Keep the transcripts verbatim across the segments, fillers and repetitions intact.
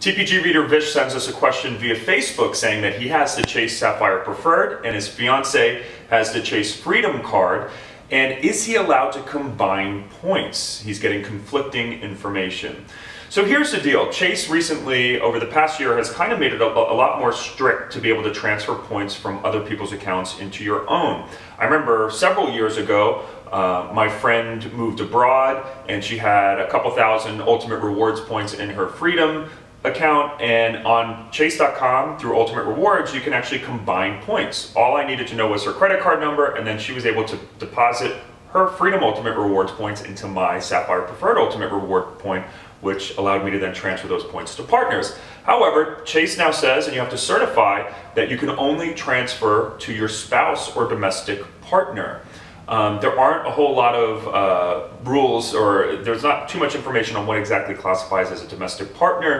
T P G reader Vish sends us a question via Facebook saying that he has the Chase Sapphire Preferred and his fiance has the Chase Freedom card. And is he allowed to combine points? He's getting conflicting information. So here's the deal. Chase recently, over the past year, has kind of made it a, a lot more strict to be able to transfer points from other people's accounts into your own. I remember several years ago, Uh, my friend moved abroad and she had a couple thousand Ultimate Rewards points in her Freedom account, and on Chase dot com through Ultimate Rewards you can actually combine points. All I needed to know was her credit card number, and then she was able to deposit her Freedom Ultimate Rewards points into my Sapphire Preferred Ultimate Reward point, which allowed me to then transfer those points to partners. However, Chase now says, and you have to certify, that you can only transfer to your spouse or domestic partner. Um, there aren't a whole lot of uh, rules, or there's not too much information on what exactly classifies as a domestic partner.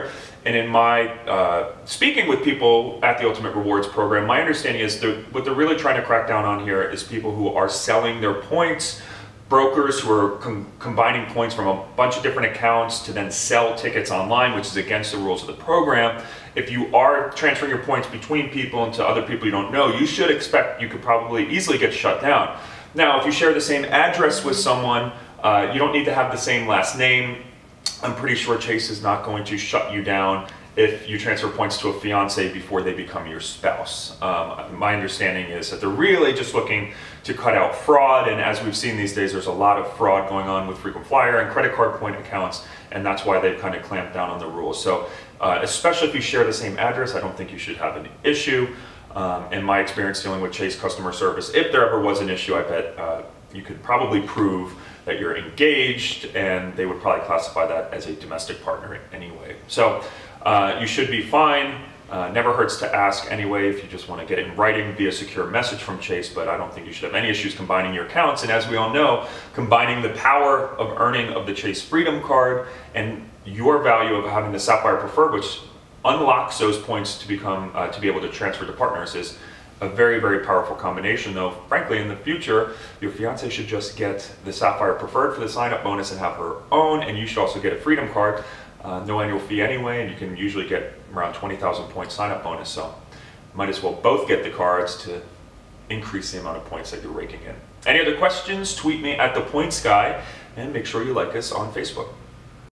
And in my uh, speaking with people at the Ultimate Rewards program, my understanding is that what they're really trying to crack down on here is people who are selling their points, brokers who are com combining points from a bunch of different accounts to then sell tickets online, which is against the rules of the program. If you are transferring your points between people and to other people you don't know, you should expect you could probably easily get shut down. Now, if you share the same address with someone, uh, you don't need to have the same last name. I'm pretty sure Chase is not going to shut you down if you transfer points to a fiance before they become your spouse. Um, my understanding is that they're really just looking to cut out fraud, and as we've seen these days, there's a lot of fraud going on with frequent flyer and credit card point accounts, and that's why they've kind of clamped down on the rules. So, uh, especially if you share the same address, I don't think you should have an issue. Um, in my experience dealing with Chase customer service, if there ever was an issue, I bet uh, you could probably prove that you're engaged, and they would probably classify that as a domestic partner anyway. So uh, you should be fine. Uh, never hurts to ask anyway if you just want to get it in writing via secure message from Chase, but I don't think you should have any issues combining your accounts. And as we all know, combining the power of earning of the Chase Freedom card and your value of having the Sapphire Preferred, which unlocks those points to become uh, to be able to transfer to partners, is a very, very powerful combination. Though, frankly, in the future, your fiance should just get the Sapphire Preferred for the sign-up bonus and have her own, and you should also get a Freedom card, uh, no annual fee anyway, and you can usually get around twenty thousand points sign-up bonus. So, might as well both get the cards to increase the amount of points that you're raking in. Any other questions? Tweet me at the Points Guy, and make sure you like us on Facebook.